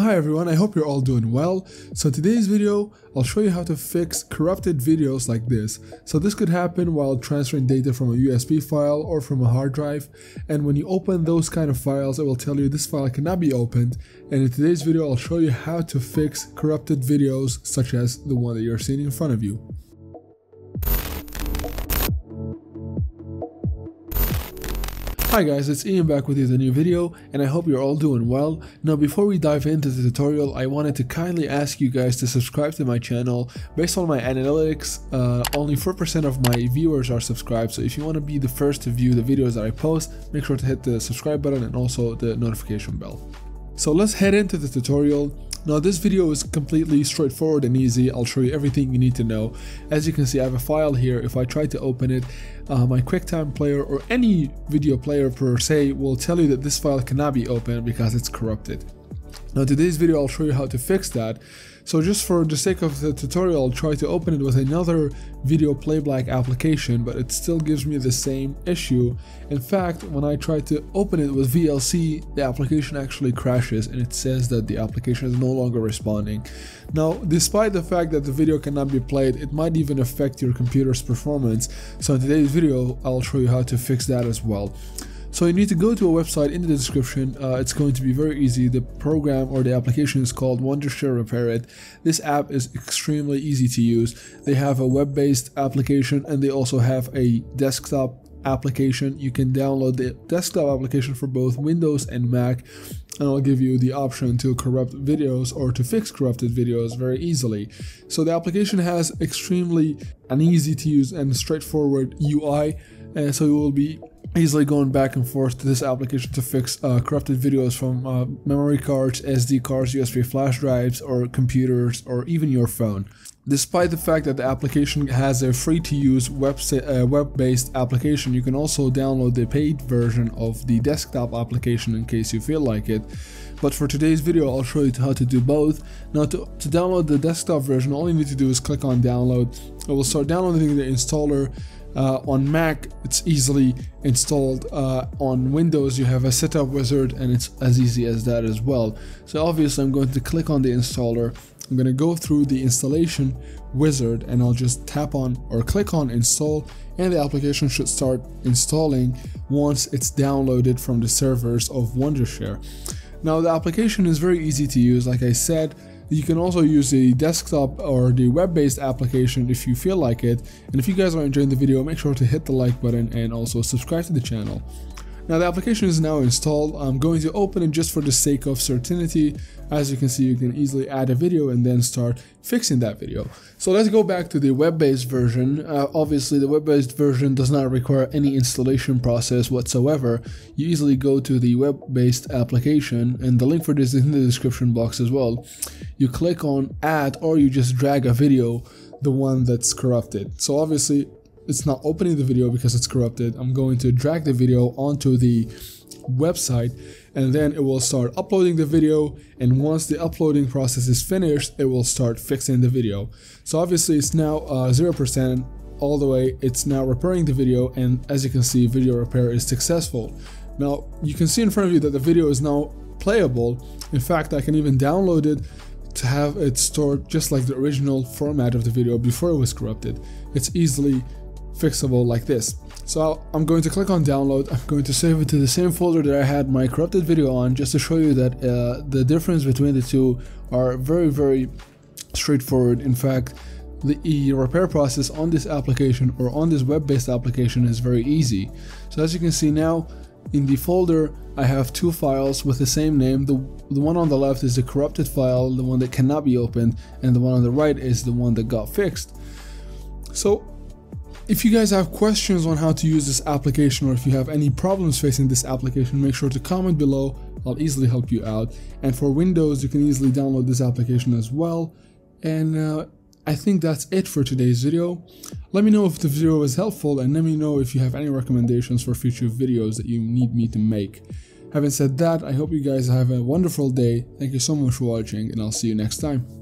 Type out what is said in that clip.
Hi everyone, I hope you're all doing well. So today's video, I'll show you how to fix corrupted videos like this. So this could happen while transferring data from a USB file or from a hard drive. And when you open those kind of files, it will tell you this file cannot be opened. And in today's video, I'll show you how to fix corrupted videos such as the one that you're seeing in front of you. Hi guys, it's Ian back with you with a new video and I hope you're all doing well. Now before we dive into the tutorial, I wanted to kindly ask you guys to subscribe to my channel. Based on my analytics, only 4% of my viewers are subscribed, so if you want to be the first to view the videos that I post, make sure to hit the subscribe button and also the notification bell. So let's head into the tutorial. Now this video is completely straightforward and easy. I'll show you everything you need to know. As you can see, I have a file here. If I try to open it, my QuickTime player or any video player per se will tell you that this file cannot be opened because it's corrupted. Now today's video, I'll show you how to fix that. So just for the sake of the tutorial, I'll try to open it with another video playback application, but it still gives me the same issue. In fact, when I try to open it with VLC, the application actually crashes and it says that the application is no longer responding. Now, despite the fact that the video cannot be played, it might even affect your computer's performance. So in today's video, I'll show you how to fix that as well. So you need to go to a website in the description. It's going to be very easy. The program or the application is called Wondershare Repairit. This app is extremely easy to use. They have a web-based application and they also have a desktop application. You can download the desktop application for both Windows and Mac, and I'll give you the option to corrupt videos or to fix corrupted videos very easily. So the application has extremely an easy to use and straightforward UI, and so you will be easily going back and forth to this application to fix corrupted videos from memory cards, SD cards, USB flash drives, or computers, or even your phone. Despite the fact that the application has a free-to-use web-based application, you can also download the paid version of the desktop application in case you feel like it. But for today's video, I'll show you how to do both. Now, to download the desktop version, all you need to do is click on download. It will start downloading the installer. On Mac, it's easily installed. On Windows, you have a setup wizard and it's as easy as that as well. So obviously, I'm going to click on the installer. I'm going to go through the installation wizard and I'll just tap on or click on install, and the application should start installing once it's downloaded from the servers of Wondershare. Now, the application is very easy to use, like I said. You can also use the desktop or the web-based application if you feel like it. And if you guys are enjoying the video, make sure to hit the like button and also subscribe to the channel. Now the application is now installed. I'm going to open it just for the sake of certainty. As you can see, you can easily add a video and then start fixing that video. So let's go back to the web-based version. Obviously, the web-based version does not require any installation process whatsoever. You easily go to the web-based application, and the link for this is in the description box as well. You click on add, or you just drag a video, the one that's corrupted. So obviously, it's not opening the video because it's corrupted. I'm going to drag the video onto the website and then it will start uploading the video, and once the uploading process is finished, it will start fixing the video. So obviously it's now 0% all the way. It's now repairing the video, and as you can see, video repair is successful. Now you can see in front of you that the video is now playable. In fact, I can even download it to have it stored just like the original format of the video before it was corrupted. It's easily fixable like this. So I'm going to click on download. I'm going to save it to the same folder that I had my corrupted video on, just to show you that the difference between the two are very, very straightforward. In fact, the repair process on this application or on this web-based application is very easy. So as you can see now, in the folder, I have two files with the same name. The one on the left is the corrupted file, the one that cannot be opened, and the one on the right is the one that got fixed. So if you guys have questions on how to use this application, or if you have any problems facing this application, make sure to comment below. I'll easily help you out. And for Windows, you can easily download this application as well. And I think that's it for today's video. Let me know if the video was helpful, and let me know if you have any recommendations for future videos that you need me to make. Having said that, I hope you guys have a wonderful day. Thank you so much for watching, and I'll see you next time.